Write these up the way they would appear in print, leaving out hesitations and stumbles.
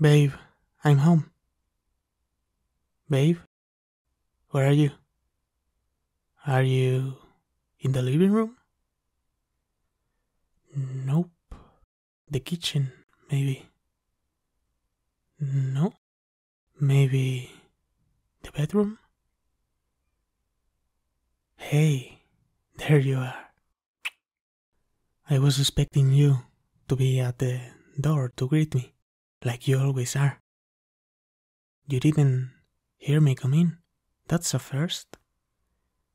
Babe, I'm home. Babe, where are you? Are you in the living room? Nope. The kitchen, maybe. No. Maybe the bedroom? Hey, there you are. I was expecting you to be at the door to greet me, like you always are. You didn't hear me come in. That's a first.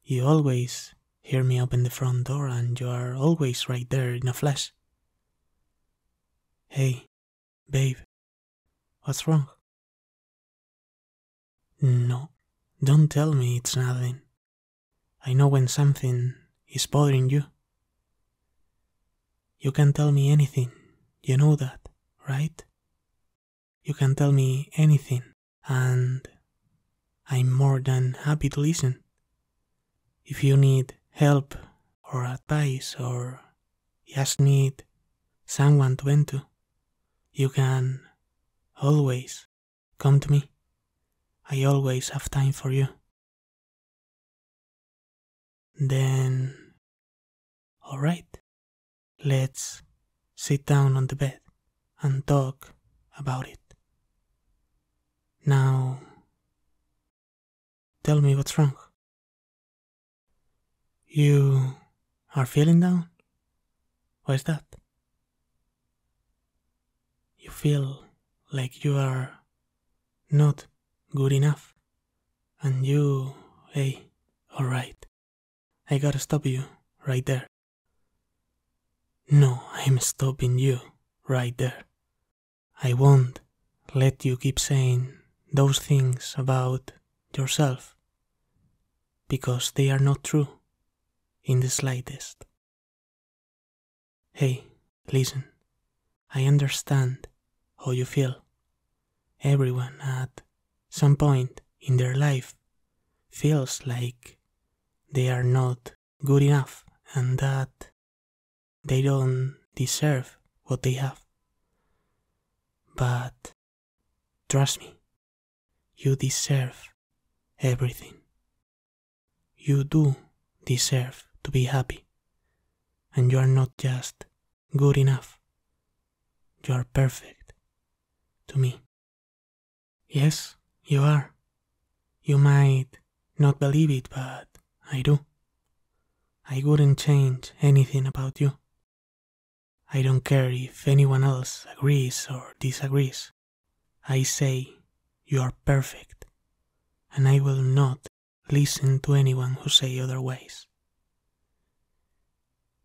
You always hear me open the front door and you are always right there in a flash. Hey, babe, what's wrong? No, don't tell me it's nothing. I know when something is bothering you. You can tell me anything, you know that, right? You can tell me anything, and I'm more than happy to listen. If you need help or advice or just need someone to vent to, you can always come to me. I always have time for you. Then, all right, let's sit down on the bed and talk about it. Now, tell me what's wrong. You are feeling down? Why's that? You feel like you are not good enough, and you, hey, all right. I gotta stop you right there. No, I'm stopping you right there. I won't let you keep saying those things about yourself, because they are not true in the slightest. Hey, listen, I understand how you feel. Everyone at some point in their life feels like they are not good enough and that they don't deserve what they have. But trust me, you deserve everything. You do deserve to be happy, and you are not just good enough. You are perfect to me. Yes, you are. You might not believe it, but I do. I wouldn't change anything about you. I don't care if anyone else agrees or disagrees. I say you are perfect, and I will not listen to anyone who say otherwise.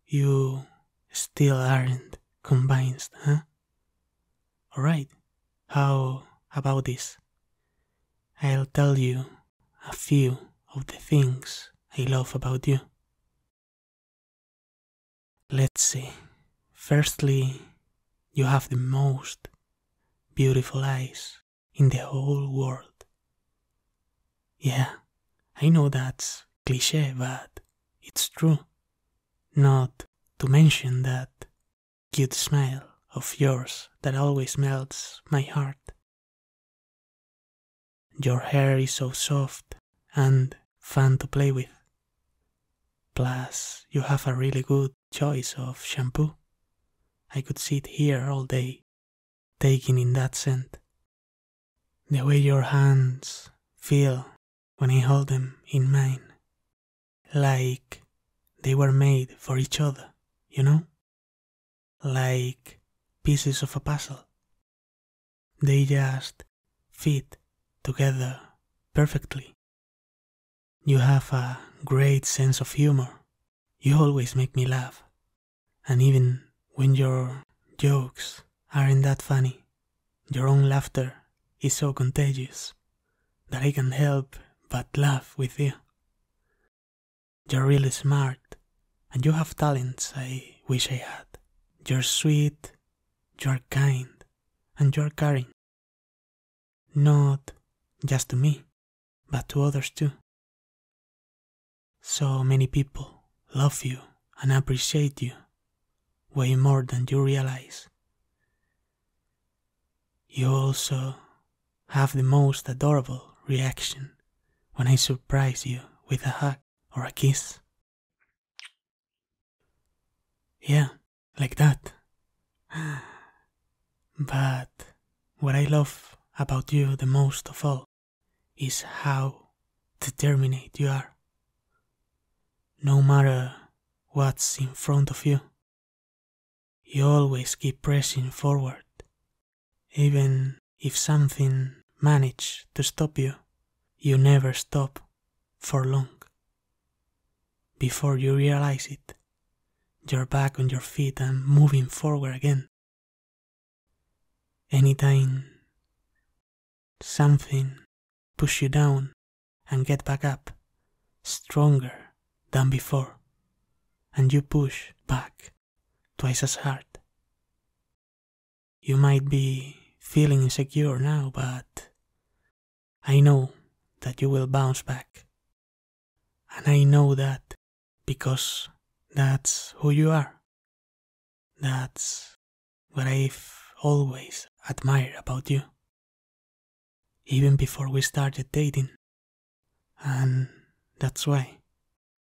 You still aren't convinced, huh? Alright, how about this? I'll tell you a few of the things I love about you. Let's see. Firstly, you have the most beautiful eyes in the whole world. Yeah, I know that's cliché, but it's true. Not to mention that cute smile of yours that always melts my heart. Your hair is so soft and fun to play with. Plus, you have a really good choice of shampoo. I could sit here all day, taking in that scent. The way your hands feel when I hold them in mine, like they were made for each other, you know? Like pieces of a puzzle. They just fit together perfectly. You have a great sense of humor. You always make me laugh. And even when your jokes aren't that funny, your own laughter is so contagious that I can't help but laugh with you. You're really smart, and you have talents I wish I had. You're sweet, you're kind, and you're caring. Not just to me, but to others too. So many people love you and appreciate you way more than you realize. You also have the most adorable reaction when I surprise you with a hug or a kiss. Yeah, like that. But what I love about you the most of all is how determined you are. No matter what's in front of you, you always keep pressing forward, even if something manages to stop you. You never stop for long. Before you realize it, you're back on your feet and moving forward again. Anytime something pushes you down and get back up, stronger than before, and you push back twice as hard. You might be feeling insecure now, but I know that you will bounce back. And I know that because that's who you are. That's what I've always admired about you. Even before we started dating. And that's why,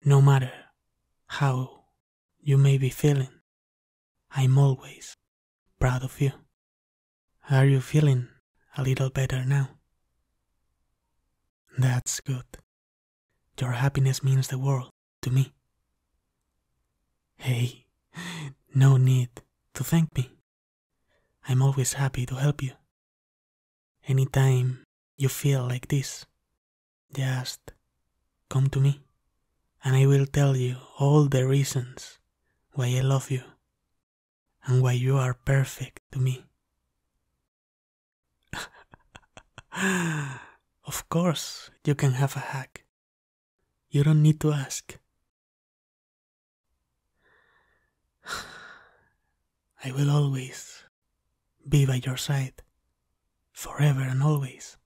no matter how you may be feeling, I'm always proud of you. Are you feeling a little better now? That's good. Your happiness means the world to me. Hey, no need to thank me. I'm always happy to help you. Anytime you feel like this, just come to me, and I will tell you all the reasons why I love you and why you are perfect to me. Of course, you can have a hug. You don't need to ask. I will always be by your side, forever and always.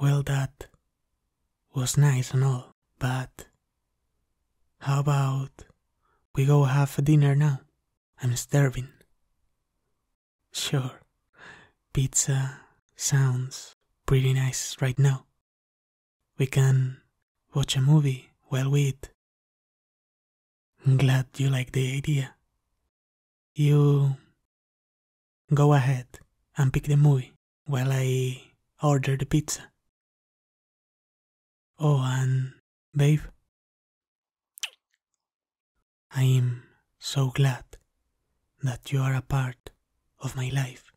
Well, that was nice and all, but how about we go have a dinner now? I'm starving. Sure, pizza sounds pretty nice right now. We can watch a movie while we eat. I'm glad you like the idea. You go ahead and pick the movie while I order the pizza. Oh, and babe, I am so glad that you are a part of my life.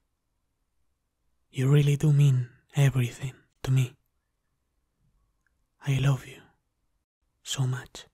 You really do mean everything to me. I love you so much.